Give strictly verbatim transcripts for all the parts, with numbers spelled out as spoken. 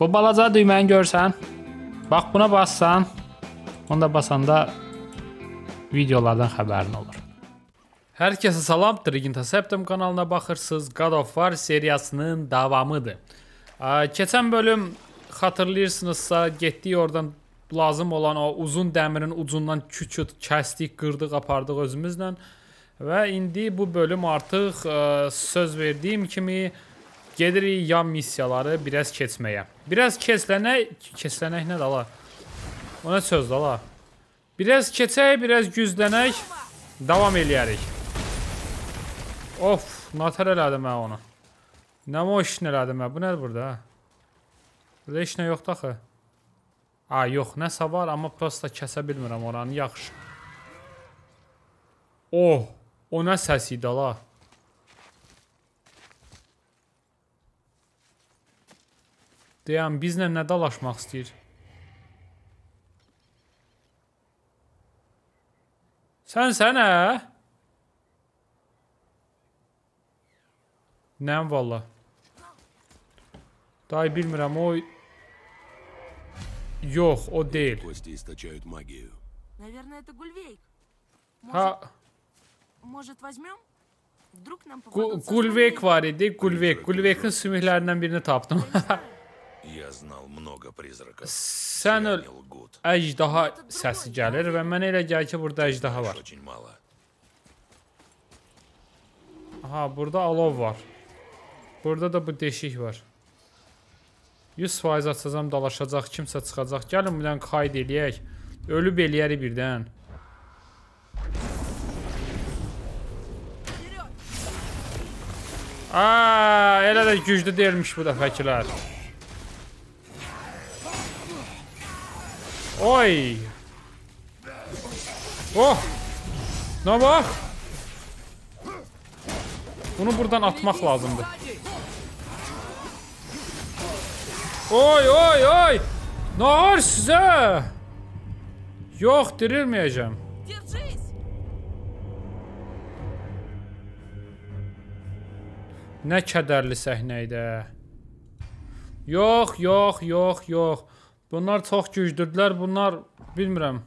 Bu balaca düyməni görsən, bax buna bassan, onu da basanda videolardan xəbərin olur. Hər kəsə salam, Triginta Septem kanalına baxırsınız. God of War seriyasının davamıdır. Keçən bölüm xatırlayırsınızsa, getdik oradan lazım olan o uzun dəmirin ucundan küçüt, kəsdik, qırdıq, apardıq özümüzlə. Və indi bu bölüm artıq söz verdiyim kimi gedirik yan misiyaları biraz keçməyə. Biraz keçlənək, keçlənək nə dala? O nə söz dala? Biraz keçək, biraz güclənək, davam eləyərik. Of, natər elədim mən onu. Nə moş elədim mən, bu nədir burada? Burada heç nə yoxdur axı. A, yox, nəsə var, amma prosta kəsə bilmirəm oranı, yaxşı. Oh, o nə səs idi ala? Deyəm, bizlə nə dalaşmaq istəyir? Sən sənə? Nəm valla? Day bilmirəm, o... Yox, o deyil. Ha... Qulvek var idi, Qulvek. Qulvekin sümüklərindən birini tapdım. Sən öl... Əcdaha səsi gəlir və mənə elə gəl ki, burada əcdaha var. Aha, burada alov var. Burada da bu deşik var. yüz faiz açacam, dalaşacaq, kimsə çıxacaq. Gəlin, birdən qayd eləyək. Ölüb eləyəri birdən. Aaa, elə də güclü deyilmiş bu dəfəkilər. Oy! Oh! Nə bax? Bunu buradan atmaq lazımdır. Oy, oy, oy! Nə var sizə? Yox, dirilməyəcəm. Nə kədərli səhnə idi. Yox, yox, yox, yox. Bunlar çox güclüdülər. Bunlar, bilmirəm.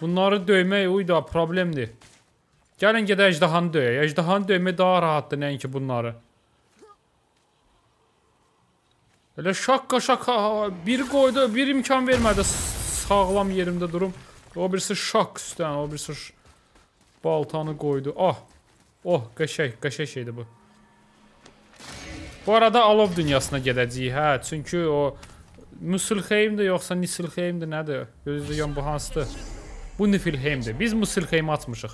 Bunları döymək, uyda, problemdir. Gəlin gedə əcdahanı döyək. Əcdahanı döymək daha rahatdır, nəinki bunları. Elə şaqqa şaqqa. Biri qoydu, bir imkan vermədi. Sağlam yerimdə durum. O birisi şaq üstdən, o birisi baltanı qoydu. Ah, oh, qəşək, qəşək şeydir bu. Bu arada alov dünyasına gedəcəyik, hə, çünki o Muspelheimdir, yoxsa Niflheimdir, nədir? Gözləyəm, bu hansıdır? Bu Niflheimdir, biz Muspelheimi açmışıq.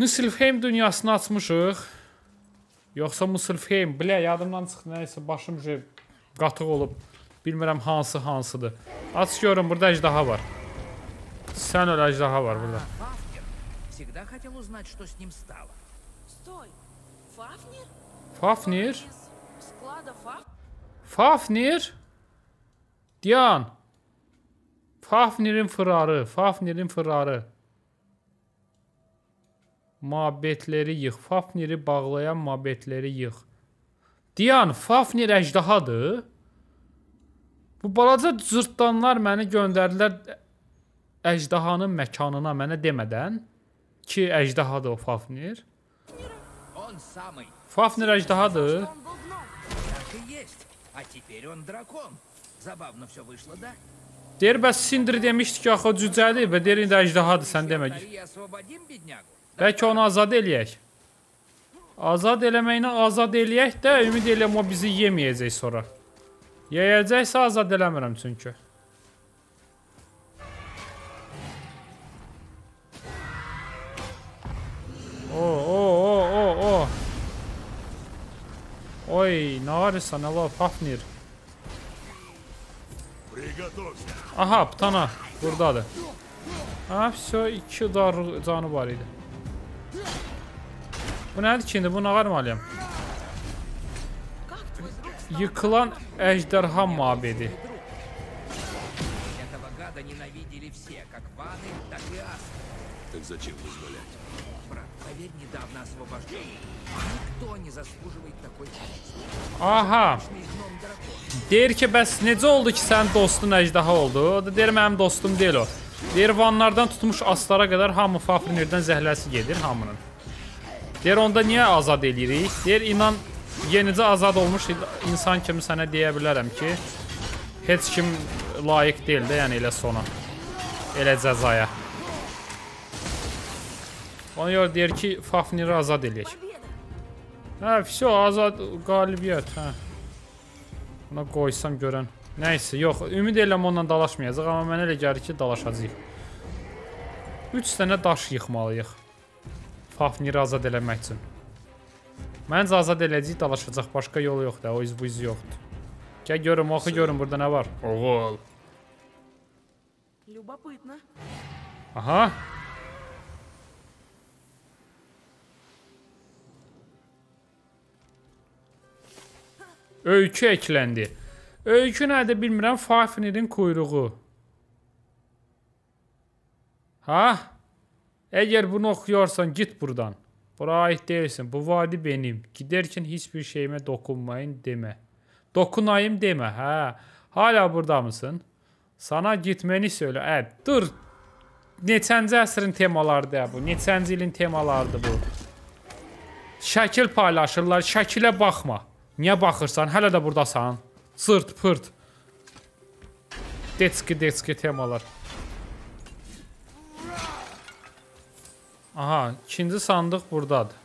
Niflheim dünyasını açmışıq. Yoxsa Muspelheim, bilə, yadımdan çıxdı, nəysə, başım qatıq olub. Bilmirəm hansı hansıdır. Aç görün, burada əcdaha var. Sən öl, əcdaha var burada. Fafnir? Fafnir? Fafnir? Diyan. Fafnirin fırarı. Fafnirin fırarı. Mabetleri yıx. Fafniri bağlayan mabetleri yıx. Diyan, Fafnir əcdahadır. Bu balaca cırtdanlar məni göndərdilər əcdahanın məkanına mənə demədən ki, əcdahadır o Fafnir. Fafnir əcdahadır. Deyir, bəs Sindri demişdi ki, axı o cücədir və deyir, indi əcdahadır, sən demək. Bəlkə onu azad eləyək. Azad eləməyinə azad eləyək də, ümid eləyəm, o bizi yeməyəcək sonra. Yeyəcəksə azad eləmirəm çünki. O, o, o, o, o. Oy, nə arısan, əla, Fafnir. Aha, ptana, buradadır. Ha, vəsə, iki dar canı var idi. Bu nədir ki, indi, bunu ağarmalıyam. Yıkılan əjdərha mabedi. Aha. Deyir ki, bəs necə oldu ki, sənin dostun əcdaha oldu? O da deyir, mənim dostum deyil o. Deyir, vanlardan tutmuş aslara qədər hamı Fafnirdən zəhləsi gedir hamının. Deyir, onda niyə azad edirik? Deyir, inan, yenicə azad olmuş insan kimi sənə deyə bilərəm ki, heç kim layiq deyil də, yəni elə sona, elə cəzaya. Ona görə deyir ki, Fafniri azad eləyək. Hə, vəsə, azad, qalibiyyət, hə. Ona qoysam görən. Nəysə, yox, ümid eləm onunla dalaşmayacaq, amma mənə elə gəlir ki, dalaşacaq. Üç dənə daş yıxmalıyıq Fafniri azad eləmək üçün. Məncə azad eləcəyik, dalaşacaq, başqa yolu yoxdur, o iz bu izi yoxdur. Gəl görüm, oxu görüm, burada nə var? Oğul. Aha. Öykü ekləndi. Öykü nədir bilmirəm, Fafnirin kuyruğu. Ha? Əgər bunu oxuyorsan, git buradan. Bura aid deyilsin, bu vadi benim. Giderken heç bir şeyime dokunmayın deme. Dokunayım deme, hə. Hala burada mısın? Sana gitmeni söyle. Ə, dur. Neçənci əsrin temalardır bu, neçənci ilin temalardır bu. Şəkil paylaşırlar, şəkilə baxma. Niyə baxırsan? Hələ də buradasan. Sırt, pırt. Detski, detski temalar. Aha, ikinci sandıq buradadır.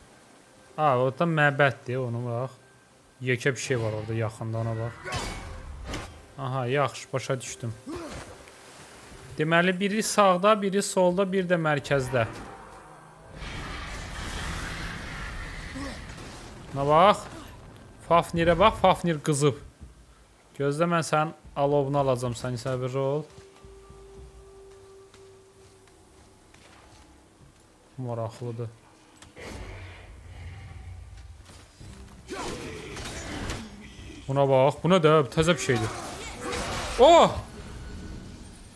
Ha, orada məbəddir, onu bax. Yekə bir şey var orada yaxında, ona bax. Aha, yaxşı, başa düşdüm. Deməli, biri sağda, biri solda, bir də mərkəzdə. Ona bax. Fafnirə bax, Fafnir qızıb. Gözlə, mən sənin alovunu alacam, sən səbirli ol. Maraqlıdır. Buna bax, buna da təzə bir şeydir. Oh!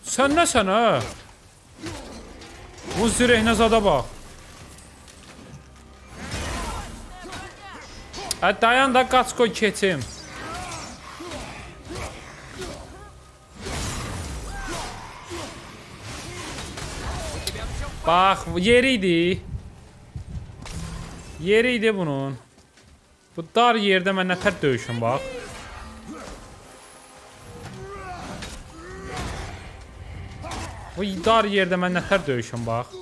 Sən nəsən, hə? Bu zirəhnə zada bax. Hə, dayan da, qaç qoy keçim. Bax, yeri idi. Yeri idi bunun. Bu dar yerdə mən nətər döyüşüm, bax. Bu dar yerdə mən nətər döyüşüm, bax.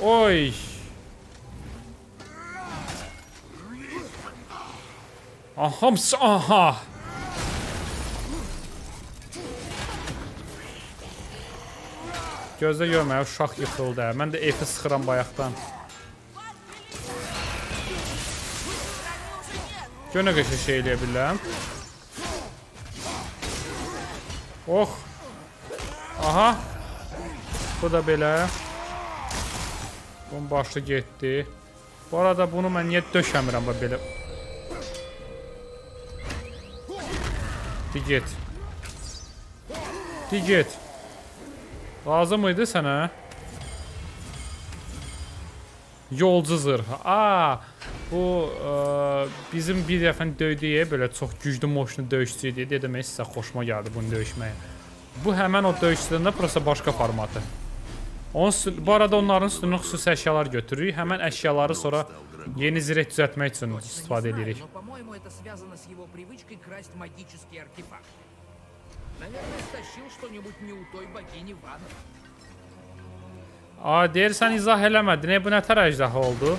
Oy. Aha, aha. Gözlə görməyə, uşaq yıxıldı. Mən də efi sıxıram bayaqdan. Gönə qəşə şey eləyə biləm. Oh. Aha. Bu da belə. Bunun başı getdi. Bu arada bunu mən niyə döşəmirəm belə? Digit. Digit. Lazım mıydı sənə? Yolcu zırhı. Aa, bu ıı, bizim bir dəfə döydüyə belə çox güclü moşunu döyüşçü idi. Dedim, sizə xoşuma gəldi bunu döyüşməyə. Bu həmən o döyüşçülərində prosta başqa formatı. Onun, bu arada onların üstünün xüsusi əşyalar götürürük. Həmən əşyaları sonra yeni zirək düzəltmək üçün istifadə edirik. Aa, deyir, sən izah eləmədin, bu nə tər əcdaha oldu?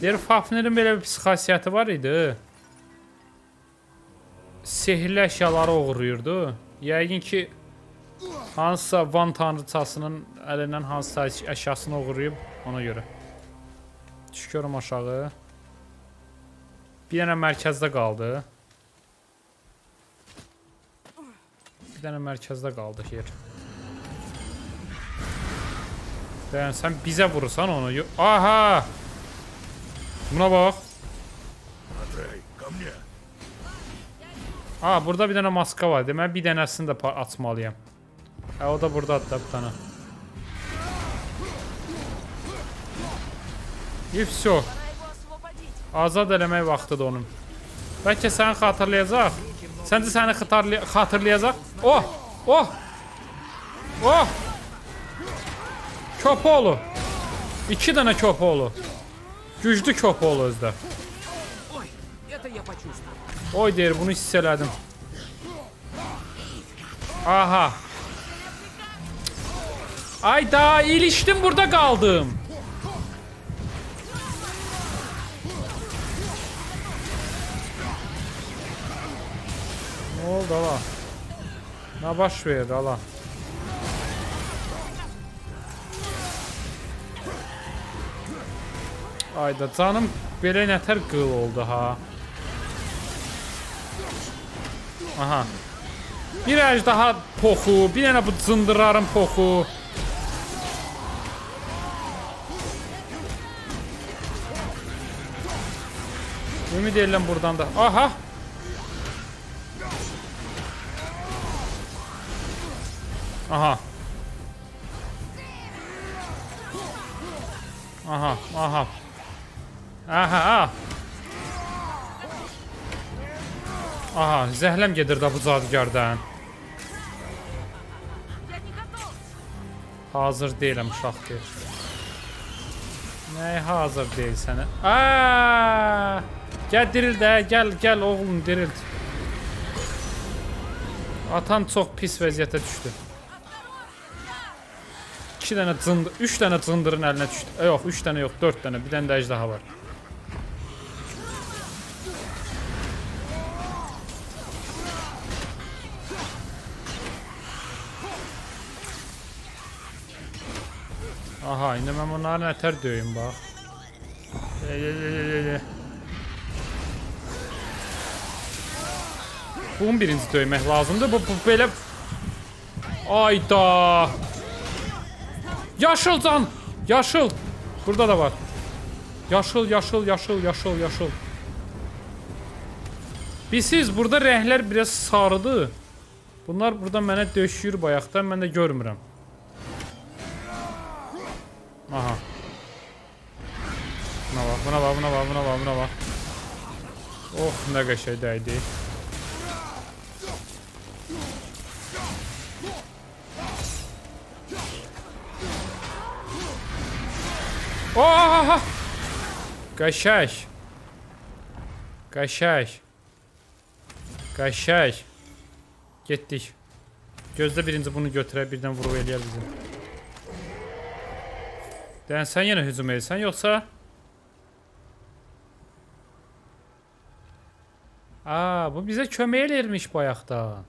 Deyir, Fafnirin belə bir psixasiyyəti var idi. Sehirli əşyaları uğruyurdu. Yəqin ki, hansısa Van tanrıçasının əlindən hansısa əşyasını uğruyub, ona görə. Düşkürüm aşağı. Bir dənə mərkəzdə qaldı. Bir dənə mərkəzdə qaldı yer. Bəyən, sən bizə vurursan onu. Aha! Buna bax. Aa, burada bir dənə maska var. Deməli, bir dənəsini də açmalıyam. Hə, o da buradadır da bir dənə. И все. Azad eləmək vaxtıdır onun. Bəlkə səni xatırlayacaq. Səncə səni xatırlayacaq? Oh! Oh! Oh! Köpoğlu. İki dənə köpoğlu. Güclü köpoğlu özdə. Oy deyir, bunu hiss elədim. Aha. Ay da iliştim, burada kaldım. Ne oldu ala? Ne baş verdi ala? Ay da canım belə nətər qıl oldu ha. Aha. Bir əjdaha poxu, bir dənə bu cındırların poxu. Ümid edirəm buradan da. Aha. Aha. Aha, aha. Aha. Aha, zəhləm gedir da bu cadıgardan. Hazır deyiləm uşaq deyil. Nəyə hazır deyil sənə? Aaa! Gəl diril də, gəl, gəl oğlum diril. Atam çox pis vəziyyətə düşdü. İki dənə cındır, üç dənə cındırın əlinə düşdü. E, yox, üç dənə yox, dörd dənə, bir dənə də əcdaha var. Aha, indi mən bunları nətər döyüm, bax. Bunun birinci döymək lazımdır. Bu, bu belə... Ayda! Yaşıl can! Yaşıl! Burada da var. Yaşıl, yaşıl, yaşıl, yaşıl, yaşıl. Bilsiz, burada rəhlər biraz sarıdı. Bunlar burada mənə döşüyür bayaqdan, mən də görmürəm. Aha. Buna bak, buna bak, buna bak, buna bak, buna bak. Oh, nə qəşəng dəydi. Oha! Qəşəng. Qəşəng. Qəşəng. Getdik. Gözdə birinci bunu götürə, birdən vurub eləyər bizim. Dən sən yenə hücum edirsən, yoxsa? Aa, bu bizə kömək eləyirmiş bayaqdan.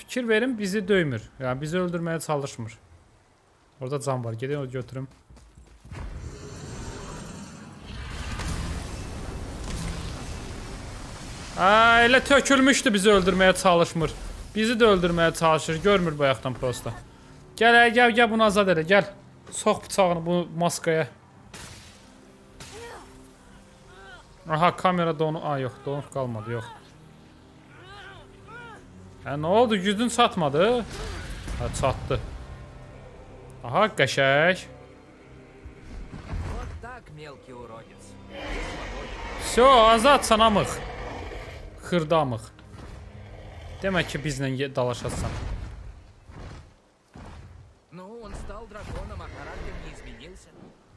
Fikir verin, bizi döymür. Yəni, bizi öldürməyə çalışmır. Orada can var, gedin onu götürüm. Aa, elə tökülmüşdü, bizi öldürməyə çalışmır. Bizi də öldürməyə çalışır, görmür bayaqdan prosta. Gəl, gəl, gəl, bunu azad elə, gəl. Sox bıçağını bu maskaya. Aha, kamera donu. Aa, yox, donub qalmadı, yox. Hə, nə oldu, gücün çatmadı? Hə, çatdı. Aha, qəşək. Vso, azadsan amıq. Xırdamıq. Demək ki, bizlə dalaşasan.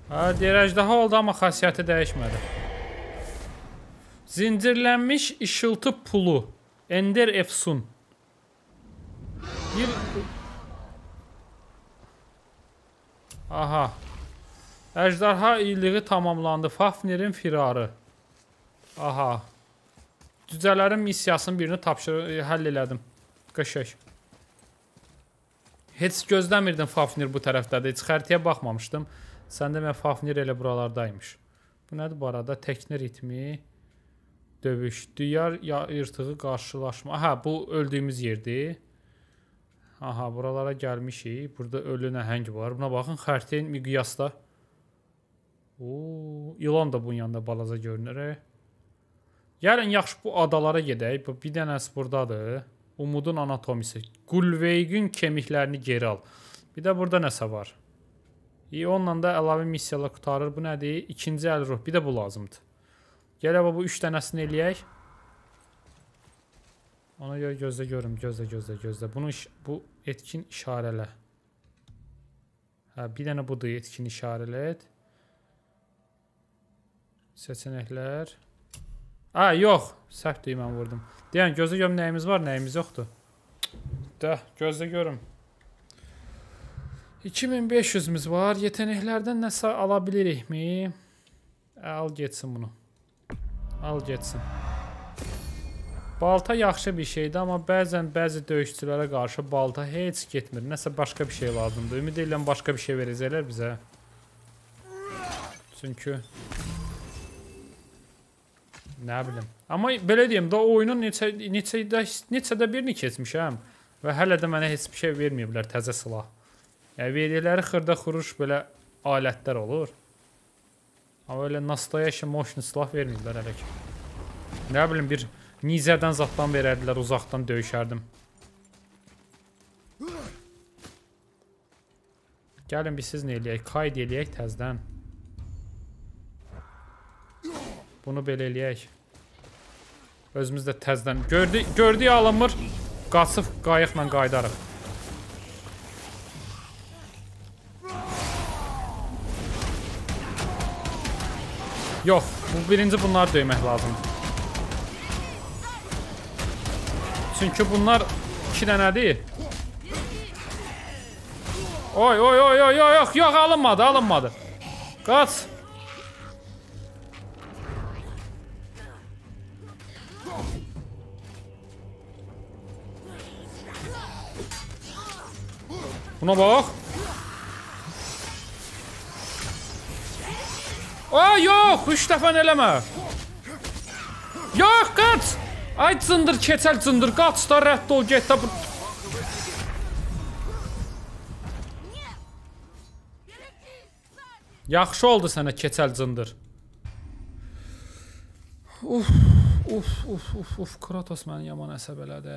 Deyir, əcdaha oldu, amma xasiyyəti dəyişmədi. Zincirlənmiş işıltı pulu. Ender Efsun. Bir... Aha. Əcdaha iyiliği tamamlandı. Fafnirin firarı. Aha. Cücələrin missiyasının birini tapşırı, həll elədim. Qəşək. Heç gözləmirdim Fafnir bu tərəfdədir. Heç xəritəyə baxmamışdım. Sən demə Fafnir elə buralardaymış. Bu nədir bu arada? Təknir itmi, dövüş, diyar yırtığı qarşılaşma. Aha, bu öldüyümüz yerdir. Aha, buralara gəlmişik. Burada ölü nəhəng var. Buna baxın, xərtəyin miqyasda. Ooo, ilan da bunun yanında balaca görünür. Gəlin, yaxşı bu adalara gedək. Bir dənəsi buradadır. Umudun anatomisi. Qulveyqin kemiklərini geri al. Bir də burada nəsə var. İyi, onunla da əlavə missiyalar qutarır. Bu nədir? İkinci əl ruh. Bir də bu lazımdır. Gələ bu üç dənəsini eləyək. Ona görə gözlə görüm. Gözlə, gözlə, gözlə. Bunu, bu etkin işarələ. Hə, bir dənə budur. Etkin işarələ et. Seçeneklər. Aa, yox. Səhv deyim, mən vurdum. Deyən, gözlə görüm nəyimiz var, nəyimiz yoxdur. Də, gözlə görüm. iki min beş yüzümüz var. Yeteneklerden nəsə ala bilirikmi? Al geçsin bunu. Al geçsin. Balta yaxşı bir şeydi, ama bəzən bəzi döyüşçülərə karşı balta heç getmir. Nəsə başqa bir şey lazımdır. Ümid edirəm başqa bir şey verəcəklər bizə. Çünki nə bilim. Ama belə deyim, da oyunun neçə, neçədə, neçədə birini keçmişəm. Və hələ də mənə heç bir şey verməyiblər, təzə silah. Yəni, veriləri xırda xuruş belə alətlər olur. Ama öyle nastayaşı moşnu silah vermiyiblər hələ ki. Nə bilim, bir nizədən zatdan verərdilər, uzaqdan döyüşərdim. Gəlin, biz siz nə eləyək? Qayd eləyək təzdən. Bunu belə eləyək. Özümüz də təzdən. Gördü, gördüyü alınmır. Qaçıb qayıqla qayıdarıq. Yox, bu birinci bunlar döymək lazımdır. Çünki bunlar iki dənədir. Oy, oy, oy, oy, oy, yox, yox, alınmadı, alınmadı. Qaç. Buna bax. Aa, yox, üç dəfə eləmə. Yox, qaç. Ay cındır, keçəl cındır, qaç da, rədd ol, get da. Yaxşı oldu sənə keçəl cındır. Uf, uf, uf, uf, uf, Kratos məni yaman əsəb elədi.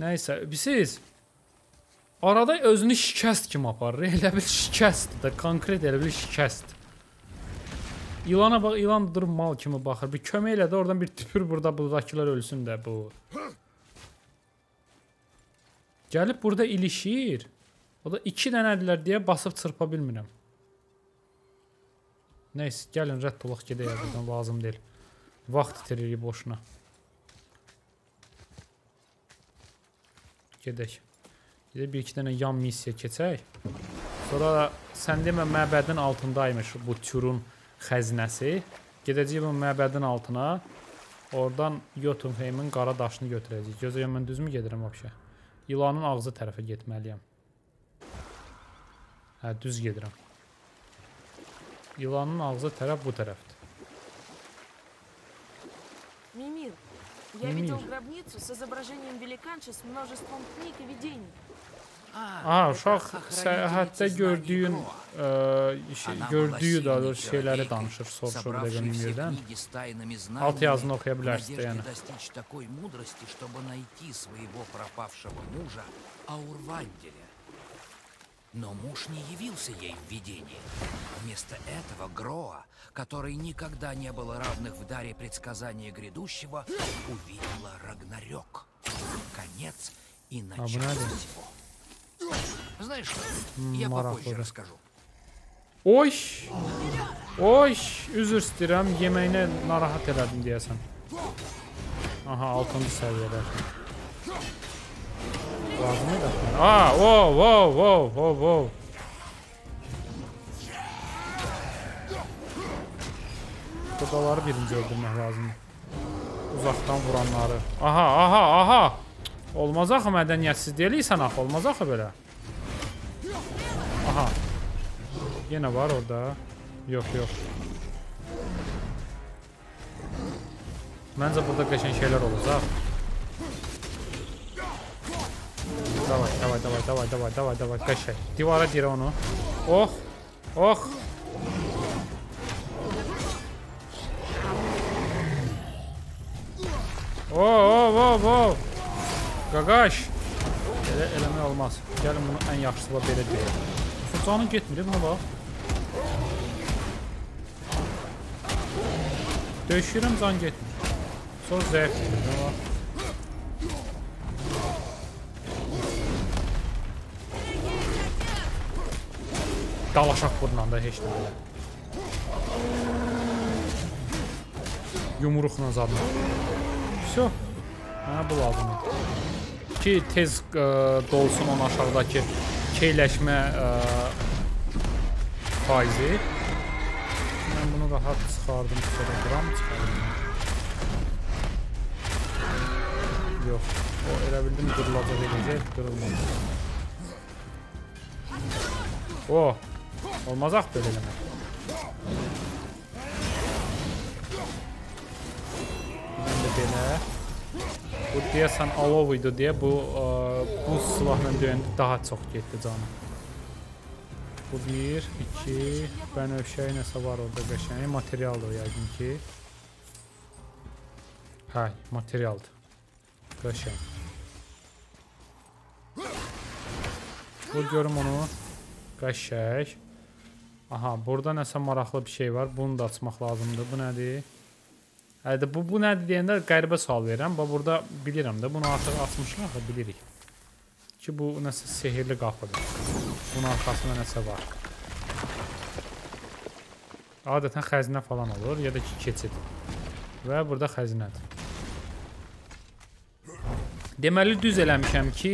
Nəysə, siz arada özünü şikəst kimi aparır. Elə bil şikəst də, konkret elə bil şikəst. İlana bax, ilan durub mal kimi baxır. Bir kömək elə də oradan bir tüpür burada buradakılar ölsün də bu. Gəlib burada ilişir. O da iki dənədilər deyə basıb çırpa bilmirəm. Neyse, gəlin rədd olaq gedək buradan, lazım deyil. Vaxt itiririk boşuna. Gedək. Gedək bir iki dənə yan missiya keçək. Sonra sən demə məbədin altındaymış bu türün xəzinəsi. Gedəcəyik bu məbədin altına. Oradan Jotunheimin qara daşını götürəcəyik. Gözləyəm, mən düzmü gedirəm vəbşə? İlanın ağzı tərəfə getməliyəm. Hə, düz gedirəm. İlanın ağzı tərəf bu tərəfdir. Mimir. Aha, uşaq səyahətdə gördüyün, şey, gördüyü daha doğrusu şeyləri danışır, soruşur da Mimirdən. Alt yazını oxuya bilərsiniz də, yəni. Знаешь, я попозже расскажу. Oy! Oy! Üzr istəyirəm, yeməyinə narahat elədim deyəsən. Aha, altıncı səviyyələr. Lazım edək. Aa, wow, wow, wow, wow, wow. Qodaları birinci öldürmək lazım. Uzaqdan vuranları. Aha, aha, aha! Olmaz axı, mədəniyyətsiz deyilsən axı, olmaz axı belə. Aha. Yenə var orada. Yox, yox. Məncə burada qəşəng şeylər olacaq. Davay, davay, davay, davay, davay, davay, davay, qəşəng. Divara dirə onu. Oh, oh. Oh, oh, oh, oh. Qaqaş. Elə eləmək olmaz. Gəlin bunu ən yaxşısıyla belə deyək. Sultanın getmir, buna bax. Döyüşürəm, can getmir. Sonra zəif gedir, buna bax. Dalaşaq bundan da heç nə. Yumruqla zadına. Vso. Mənə bu lazımdır. Ki tez ıı, dolsun onun aşağıdakı keyləşmə ıı, faizi. Mən bunu rahat çıxardım. Gram çıxardım. Yox. O elə bildim qırılacaq eləcək. Qırılmadı. Oh. Olmaz axı belə eləmək. Mən də belə. Bu deyəsən alov idi deyə bu buz silahla döyəndə daha çox getdi canı. Bu bir, iki, bənövşəyi nəsə var orada qəşəng. Materialdır yəqin ki. Hə, materialdır. Qəşəng. Vur görüm onu. Qəşəng. Aha, burada nəsə maraqlı bir şey var. Bunu da açmaq lazımdır. Bu nədir? Hədə bu bu nədir deyəndə qəribə sual verirəm. Bax burada bilirəm də. Bunu artıq açmışıq, axı bilirik. Ki bu nəsə sehirli qapıdır. Bunun arxasında nəsə var. Adətən xəzinə falan olur ya da ki keçid. Və burada xəzinədir. Deməli düz eləmişəm ki,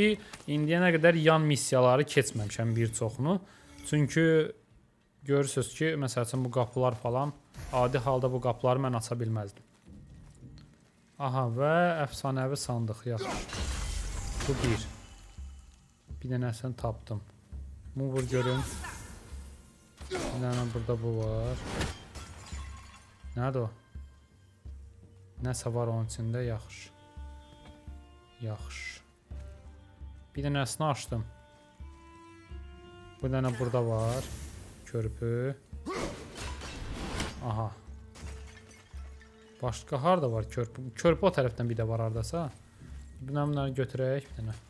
indiyənə qədər yan missiyaları keçməmişəm bir çoxunu. Çünki görürsünüz ki, məsəl üçün bu qapılar falan, adi halda bu qapıları mən aça bilməzdim. Aha, və əfsanəvi sandıq yaxşı. Bu bir. Bir dənəsini tapdım. Bunu vur görün. Bir dənə burada bu var. Nədir o? Nəsə var onun içində, yaxşı. Yaxşı. Bir dənəsini açdım. Bu dənə burada var. Körpü. Aha. Başqa harda var körpü? Körpü o tərəfdən bir də var haradasa. Bir dənə bunları götürək. Bir dənə.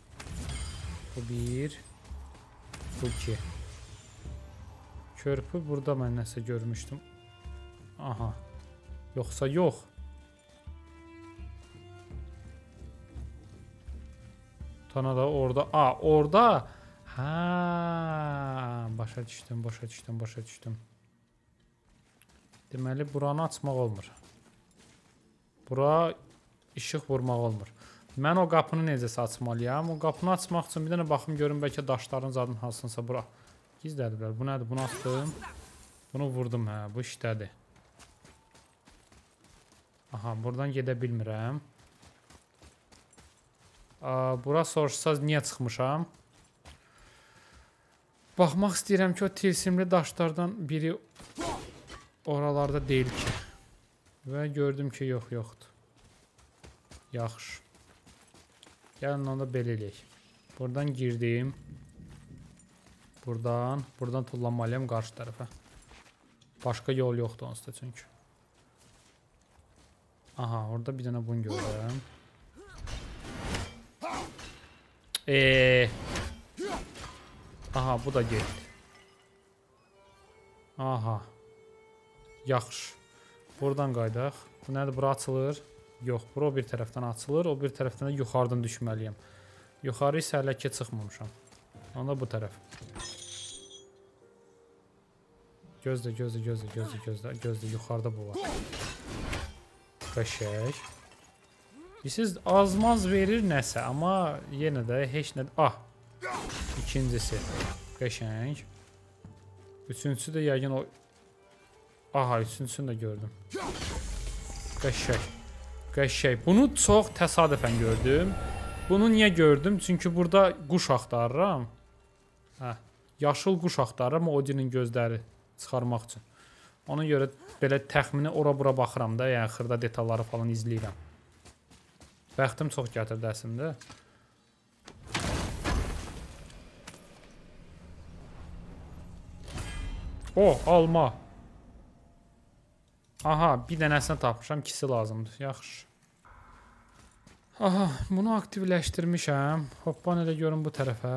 Bu bir. Bu iki. Körpü burada mən nəsə görmüşdüm. Aha. Yoxsa yox. Tana da orada. A, orada. Ha, başa düşdüm, başa düşdüm, başa düşdüm. Deməli, buranı açmaq olmur. Bura işıq vurmaq olmur. Mən o qapını necəsə açmalıyam? O qapını açmaq üçün bir dənə baxım görüm, bəlkə daşların zadın hansınsa bura. Gizlədilər, bu nədir? Bunu açdım. Bunu vurdum, hə, bu işdədir. Aha, buradan gedə bilmirəm. Bura soruşsaz niyə çıxmışam? Baxmaq istəyirəm ki, o tilsimli daşlardan biri oralarda deyil ki. Və gördüm ki, yox, yoxdur. Yaxşı. Gəlin, onu da belə eləyək. Buradan girdim. Buradan. Buradan tullanmalıyam qarşı tərəfə. Başqa yol yoxdur onsuz da çünki. Aha, orada bir dənə bunu görürəm. Eee... Aha, bu da getdi. Aha. Yaxşı. Buradan qaydaq. Bu nədir? Bura açılır. Yox, bura o bir tərəfdən açılır. O bir tərəfdən də yuxarıdan düşməliyəm. Yuxarı isə hələ ki çıxmamışam. Onda bu tərəf. Gözlə, gözlə, gözlə, gözlə, gözlə, gözlə. Yuxarıda bu var. Qəşək. Siz azmaz verir nəsə, amma yenə də heç nə... Ah! İkincisi qəşəng. Üçüncüsü də yəqin o. Aha, üçüncüsünü də gördüm. Qəşəng. Qəşəng. Bunu çox təsadüfən gördüm. Bunu niyə gördüm? Çünki burada quş axtarıram. Hə, yaşıl quş axtarıram Odinin gözləri çıxarmaq üçün. Ona görə belə təxmini ora-bura baxıram da, yəni xırda detalları falan izləyirəm. Bəxtim çox gətirdi əslində. O, alma. Aha, bir dənəsini tapmışam, ikisi lazımdır. Yaxşı. Aha, bunu aktivləşdirmişəm. Hoppan elə görün bu tərəfə.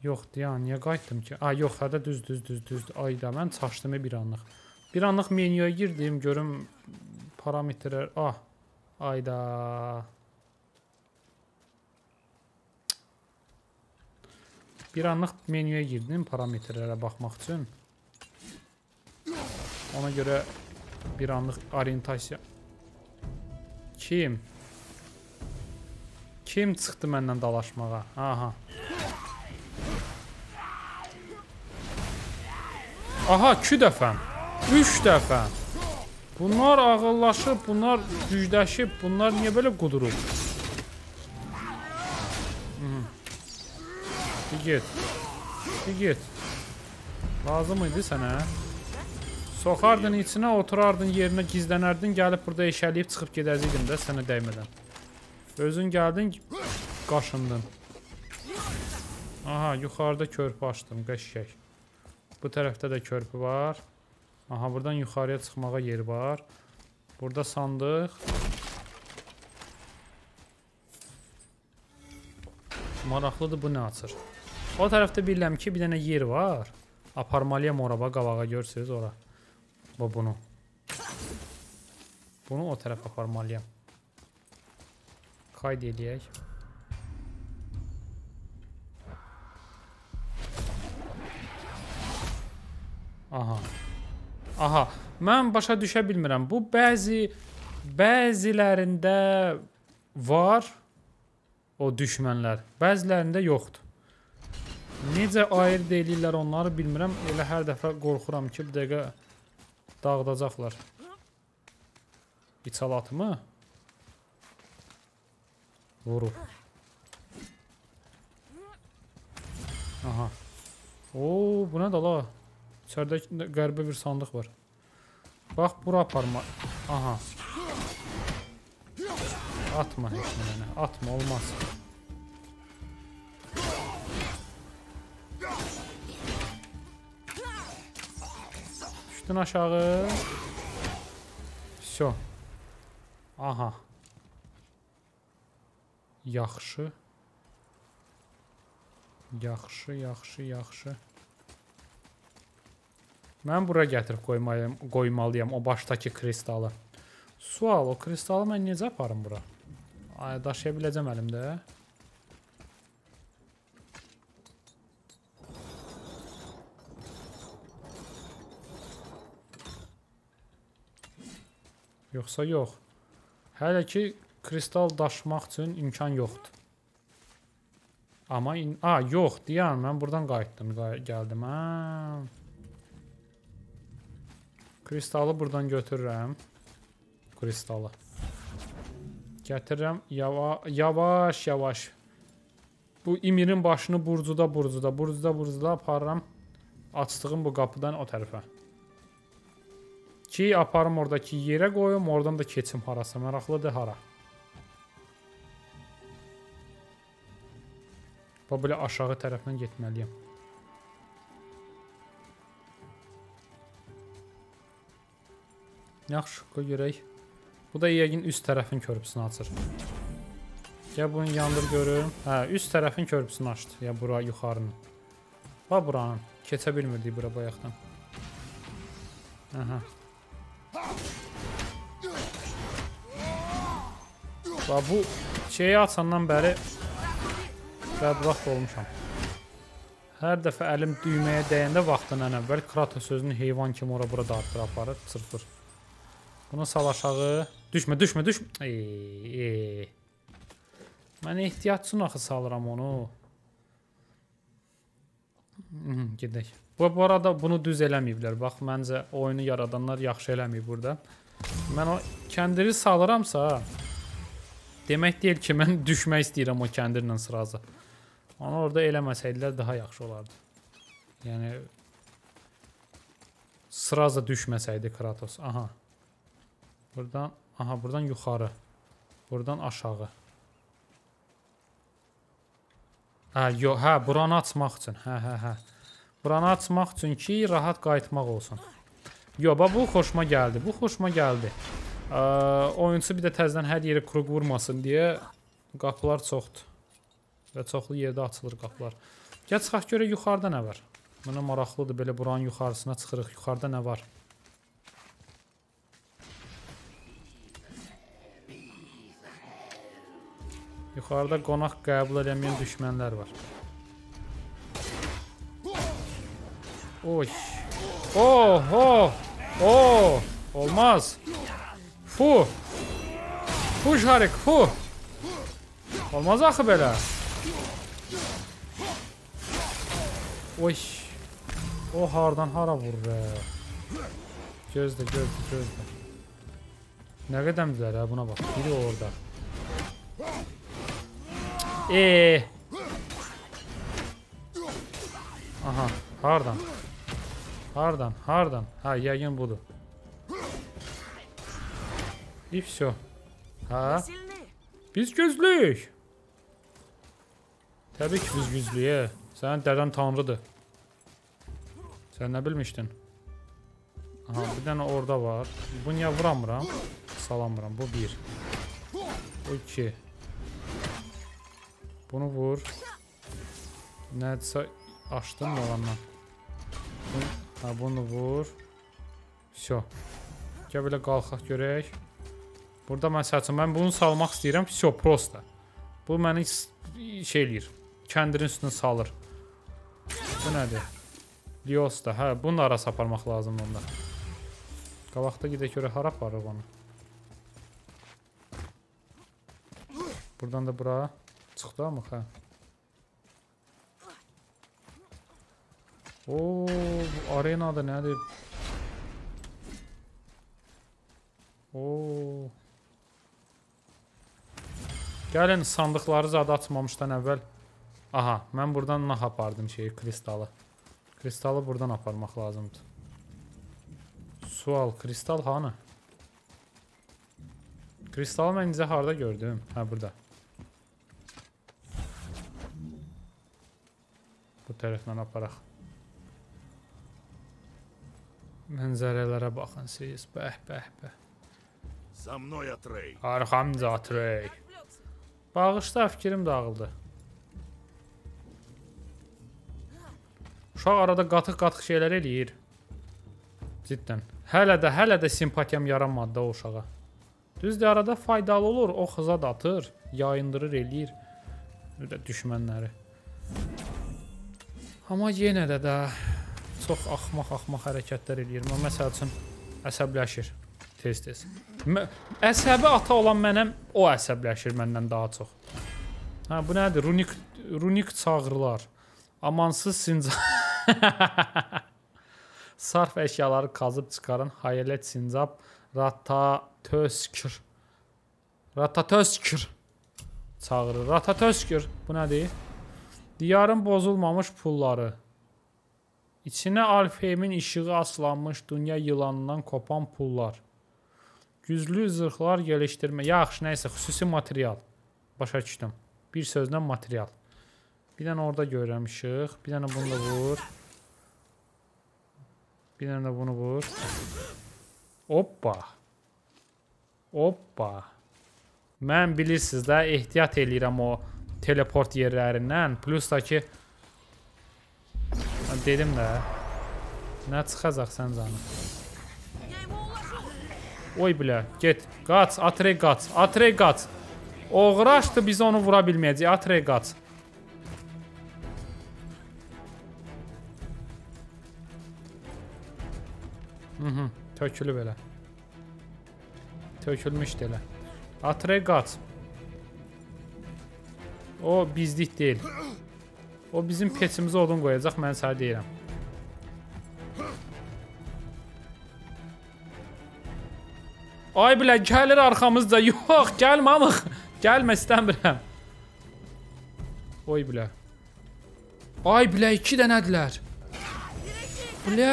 Yox, deyə niyə qayıtdım ki? A, yox, hədə düz, düz, düz, düz. Ay da, mən çaşdım bir anlıq. Bir anlıq menyuya girdim, görüm parametrlər. Ah, ay da. Bir anlıq menyuya girdim parametrlərə baxmaq üçün. Ona görə bir anlıq orientasiya. Kim? Kim çıxdı məndən dalaşmağa? Aha. Aha, iki dəfə. Üç dəfə. Bunlar ağıllaşıb, bunlar gücləşib, bunlar niyə belə qudurub? Bir git. Bir git. Lazım idi sənə. Soxardın içinə, oturardın yerinə, gizlənərdin, gəlib burada eşəliyib çıxıb gedəcəkdim də sənə dəymədən. Özün gəldin, qaşındın. Aha, yuxarıda körpü açdım, qəşək. Bu tərəfdə də körpü var. Aha, buradan yuxarıya çıxmağa yer var. Burada sandıq. Maraqlıdır, bu nə açır? O tərəfdə biləm ki, bir dənə yer var. Aparmalıya moraba, qabağa görsünüz ora. Bu, bunu. Bunu o tərəf aparmalıyam. Qayd eləyək. Aha. Aha. Mən başa düşə bilmirəm. Bu, bəzi... Bəzilərində var o düşmənlər. Bəzilərində yoxdur. Necə ayırt eləyirlər onları bilmirəm. Elə hər dəfə qorxuram ki, bir dəqiqə dağıdacaqlar. İçalatımı vurub. Aha. Ooo, bu nə də la? İçəridə qəribə bir sandıq var. Bax, bura aparma. Aha. Atma heç mənə. Atma, olmaz. Düşdün aşağı. Vso. Aha. Yaxşı. Yaxşı, yaxşı, yaxşı. Mən bura gətirib qoymalıyam o başdakı kristalı. Sual, o kristalı mən necə aparım bura? Daşıya biləcəm əlimdə. Yoxsa yox. Hələ ki kristal daşmaq üçün imkan yoxdur. Amma in... A, yox, deyən, mən buradan qayıtdım, gəldim. Haa. Kristalı buradan götürürəm. Kristalı. Gətirirəm yavaş yavaş. Bu imirin başını burcuda burcuda burcuda burcuda aparıram. Açdığım bu qapıdan o tərəfə. Ki aparım oradakı yerə qoyum. Oradan da keçim harasa. Maraqlıdır hara. Bu belə aşağı tərəfdən getməliyim. Yaxşı, qoy görək. Bu da yəqin üst tərəfin körpüsünü açır. Ya bunu yandır görürüm. Hə, üst tərəfin körpüsünü açdı. Ya bura yuxarının. Bax buranın. Keçə bilmirdik bura bayaqdan. Aha. Bax bu şeyi açandan bəri bədbəxt olmuşam. Hər dəfə əlim düyməyə dəyəndə vaxtından əvvəl Kratos sözünü heyvan kimi ora bura dartır, aparır, çırpır. Bunu sal aşağı. Düşmə, düşmə, düşmə. Eee. Mən ehtiyatçın axı salıram onu. Gedək. Bu arada bunu düz eləməyiblər. Bax, məncə oyunu yaradanlar yaxşı eləməyib burada. Mən o kəndiri salıramsa, demək deyil ki, mən düşmək istəyirəm o kəndirlə sırası. Onu orada eləməsəydilər daha yaxşı olardı. Yəni, sırası düşməsəydi Kratos. Aha. Buradan, aha, buradan yuxarı. Buradan aşağı. Hə, yox, hə, buranı açmaq üçün. Hə, hə, hə. Buranı açmaq üçün ki, rahat qayıtmaq olsun. Yox, bax, bu xoşuma gəldi. Bu xoşuma gəldi. E, oyuncu bir də təzdən hər yeri kruq vurmasın deyə qapılar çoxdur. Və çoxlu yerdə açılır qapılar. Gəl çıxaq görək yuxarıda nə var. Mənə maraqlıdır, belə buranın yuxarısına çıxırıq. Yuxarıda nə var? Yuxarıda qonaq qəbul edəməyən düşmənlər var. Oy. Oh, oh, oh. Olmaz. Fuh. Fuh şarik, fuh. Olmaz axı belə. Oy. O hardan hara vurur. Gözlə, gözlə, gözlə. Nə qədəmdilər ha, buna bax. Biri orada. Eee. Aha, hardan? Hardan, hardan? Ha, yəqin budur. İp so. Ha. Biz güclüyük. Təbii ki biz güclüyük. Sənin dədən tanrıdır. Sən nə bilmişdin? Aha, bir dənə orada var. Bu niyə vuramıram? Salamıram. Bu bir. Bu iki. Bunu vur. Nədirsə açdın mı olandan? Ha, bunu vur. So. Gəl belə qalxaq görək. Burada mən saçım, mən bunu salmaq istəyirəm. So, prosta. Bu məni şey eləyir. Kəndirin üstünü salır. Bu nədir? Lios da. Hə, bunu da arası aparmaq lazım onda. Qabaqda gedək görək hara aparırıq onu. Buradan da bura çıxdı amı? Hə. Ooo, bu arenada nədir? Ooo. Gəlin, sandıqları zada açmamışdan əvvəl. Aha, mən buradan nah apardım şeyi, kristalı. Kristalı buradan aparmaq lazımdır. Sual, kristal hanı? Kristalı mən necə harada gördüm? Hə, burada. Bu tərəfdən aparaq. Mənzərələrə baxın siz. Bəh, bəh, bəh. Arxamca atrey. Bağışda, fikrim dağıldı. Uşaq arada qatıq-qatıq şeylər eləyir. Ciddən. Hələ də, hələ də simpatiyam yaranmadı da o uşağa. Düzdür, arada faydalı olur. O xıza da atır, yayındırır, eləyir düşmənləri. Amma yenə də də çox axmaq-axmaq hərəkətlər eləyir. Məsəl üçün əsəbləşir. Tez-tez. Əsəbi ata olan mənəm, o əsəbləşir məndən daha çox. Hə, bu nədir? Runik, runik çağrılar. Amansız sincan. Sarf əşyaları qazıb çıxaran hayalət sincab. Ratatöskür. Ratatöskür. Çağırır. Ratatöskür. Bu nədir? Diyarın bozulmamış pulları. İçinə Alfheimin işığı aslanmış dünya yılanından kopan pullar. Güclü zırhlar geliştirmə. Yaxşı, nəysə, xüsusi material. Başa düşdüm. Bir sözlə material. Bir dənə orada görürəm işıq. Bir dənə bunu da vur. Bir dənə də bunu vur. Hoppa. Hoppa. Mən bilirsiniz də ehtiyat eləyirəm o teleport yerlərindən. Plus da ki dedim də. Nə çıxacaq sən canım? Oy bilə, get, qaç, Atrey qaç, Atrey qaç. Oğraşdı, biz onu vura bilməyəcək, Atrey qaç. Hı-hı, tökülüb elə. Tökülmüşdü elə. Atrey qaç. O bizlik deyil. O bizim keçimizə odun qoyacaq, mən sənə deyirəm. Ay bilə, gəlir arxamızda. Yox, gəlməmik. Gəlmə, istəmirəm. Oy bilə. Ay bilə, iki dənədilər. Bilə.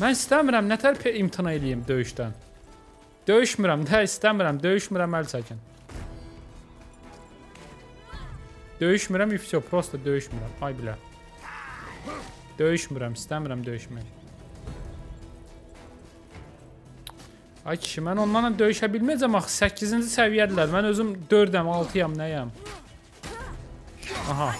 Mən istəmirəm, nətər imtina eləyim döyüşdən. Döyüşmürəm, də istəmirəm. Döyüşmürəm, əl çəkin. Döyüşmürəm, ifso, prosta döyüşmürəm. Ay bilə. Döyüşmürəm, istəmirəm döyüşmək. Ay kişi, mən onlarla döyüşə bilməyəcəm axı, səkkizinci səviyyədilər, mən özüm dördəm, altıyam, nəyəm? Aha.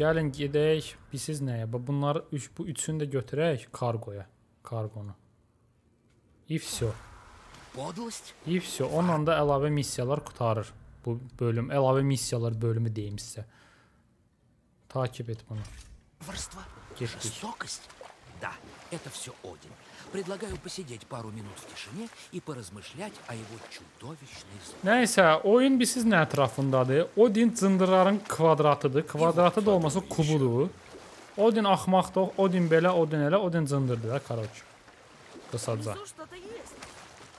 Gəlin gedək, bilsiz nəyə? Bunları, üç, bu üçünü də götürək kargoya, kargonu. İ vəsə. İ vəsə, onunla da əlavə missiyalar qutarır bu bölüm. Əlavə missiyalar bölümü deyim sizə. Takip et bunu. Getdik. Да, это все Один. Предлагаю посидеть пару минут в тишине и поразмышлять о его чудовищной злобе. Neyse, oyun bir sizin ətrafındadır. Odin cındırların kvadratıdır. Kvadratı da olmasa kubudur. Odin axmaqdır. Odin belə, Odin elə, Odin cındırdır. Karoç. Qısaca.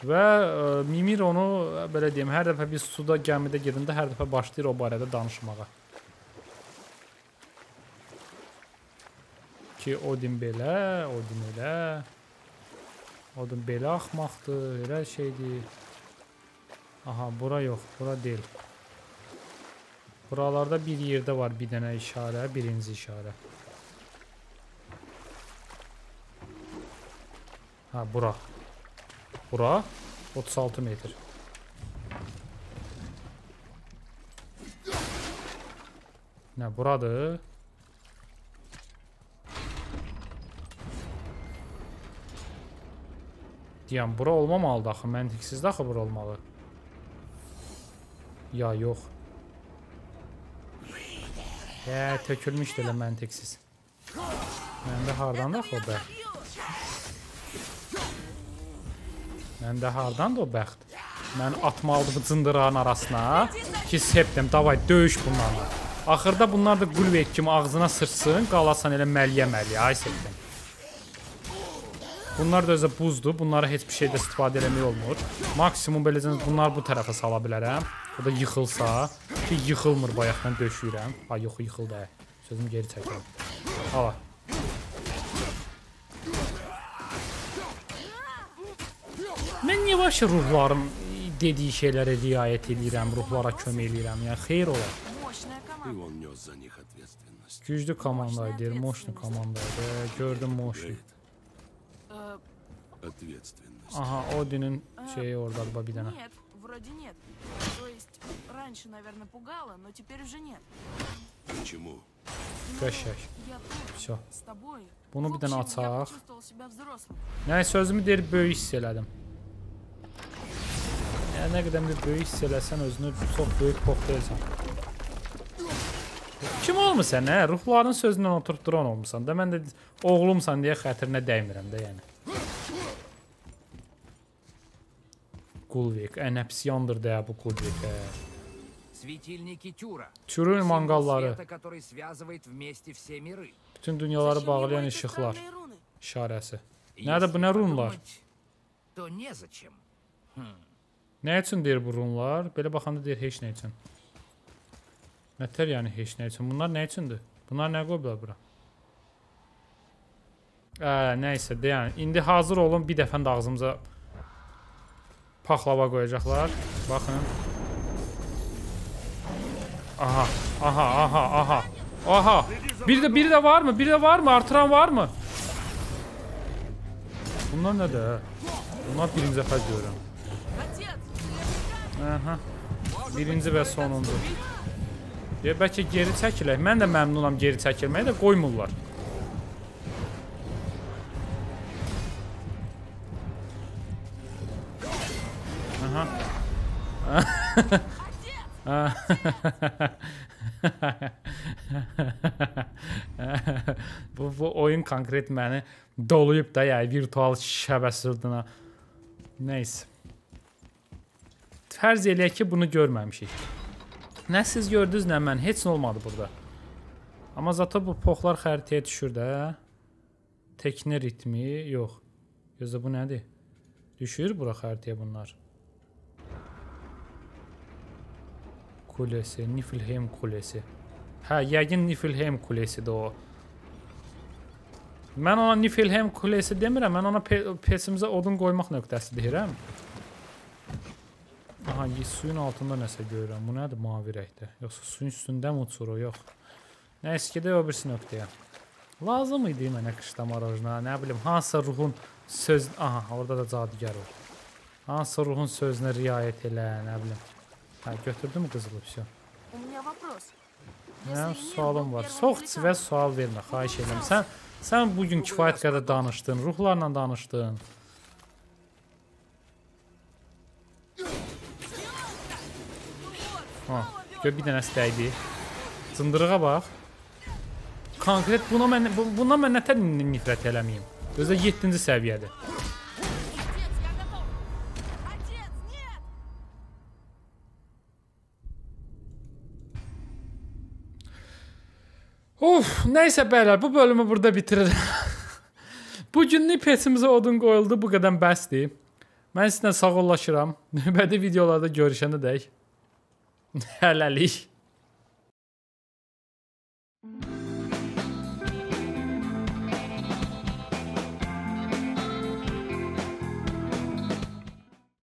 Və e, Mimir onu, belə deyim, hər dəfə biz suda, gəmidə gedəndə hər dəfə başlayır o barədə danışmağa. Ki Odin belə, Odin elə, Odin belə axmaqdır, elə şeydir. Aha, bura yox, bura deyil. Buralarda bir yerdə var bir dənə işarə, birinci işarə. Ha, bura. Bura, otuz altı metr. Nə, buradır? Deyəm, bura olmamalıdır axı, məntiqsizdir axı bura olmalı. Ya, yox. Hə, tökülmüşdür elə məntiqsiz. Məndə hardandı axı o bəxt? Məndə hardandı o bəxt? Mən atmalıdır bu cındırağın arasına ki, septim, davay, döyüş bunlarla. Axırda bunlar da qulvet kimi ağzına sırsın, qalasan elə məliyə-məliyə, ay septim. Bunlar da özə buzdur. Bunlara heç bir şeydə istifadə eləmək olmur. Maksimum beləcə bunlar bu tərəfə sala bilərəm. O da yıxılsa, ki yıxılmır bayaq mən döşüyürəm. Ay yox, yıxıldı. Sözümü geri çəkirəm. Hala. Mən yavaş ruhlarım dediyi şeylərə riayət edirəm, ruhlara kömək edirəm. Yəni xeyir olar. Güclü komandaydı, moşlu komandaydı. Gördüm moşlu. Aha, Odin'in şeyi orada bir tane. Köşək. Все. Bunu bir tane açaq. Neyse, sözümü deyir, böyük hiss elədim. Yani ne kadar bir böyük hiss eləsən özünü çok büyük kokteylsən. Kim olmuşsan, hə? Ruhların sözündən oturub duran olmuşsan da, mən də oğlumsan deyə xətirinə dəymirəm də, yəni. Qulvik, ən əpsiyandır deyə bu Qulvik, hə. Çürün manqalları. Bütün dünyaları bağlayan işıqlar işarəsi. Nədir bu, nə runlar? Nə üçün deyir bu runlar? Belə baxanda deyir, heç nə üçün. Nətər yəni heç nə üçün? Bunlar nə üçündür? Bunlar nə qoyublar bura? Ə, nəysə, deyən. İndi hazır olun, bir dəfən də ağzımıza paxlava qoyacaqlar. Baxın. Aha, aha, aha, aha. Aha. Bir də, bir də var mı? Bir də var mı? Artıran var mı? Bunlar nədir? Bunlar birinci dəfə görürəm. Aha. Birinci və sonuncu. Deyə, bəlkə geri çəkilək. Mən də məmnunam geri çəkilməyi də qoymurlar. Aha. bu, bu oyun konkret məni doluyub da, yəni virtual şəbəsirdinə. Neyse. Fərz eləyək ki, bunu görməmişik. Nə siz gördünüz, nə mən, heç nə olmadı burada. Amma zaten bu poxlar xəritəyə düşür də. Tekne ritmi, yox. Gözlə, bu nədir? Düşür bura xəritəyə bunlar. Kulesi, Niflheim kulesi. Hə, yəqin Niflheim kulesidir o. Mən ona Niflheim kulesi demirəm, mən ona pe pesimizə odun qoymaq nöqtəsi deyirəm. Aha, suyun altında nəsə görürəm. Bu nədir mavi rəngdə? Yoxsa suyun üstündə mi uçur o? Yox. Nəysə ki, o birisi nöqtəyə. Lazım idi mənə qışda marajına, nə bilim, hansısa ruhun söz... Aha, orada da cadigər var. Hansısa ruhun sözünə riayət elə, nə bilim. Hə, götürdü mü qızılı bir şey? Mənim sualım var. Çox və sual vermə, xahiş edirəm. Sən, sən bugün kifayət qədər danışdın, ruhlarla danışdın. Ha, gör bir dənəsi dəydi. Cındırığa bax. Konkret buna mən, bundan mən nətər nifrət eləmiyim? Özə yeddinci səviyyədir. Of, neyse beyler, bu bölümü burada bitirir. Bugünlük peçimizə odun qoyuldu, bu qədər bəsdir. Mən sizinlə sağollaşıram. Növbəti videolarda görüşəndə dək. Hələlik.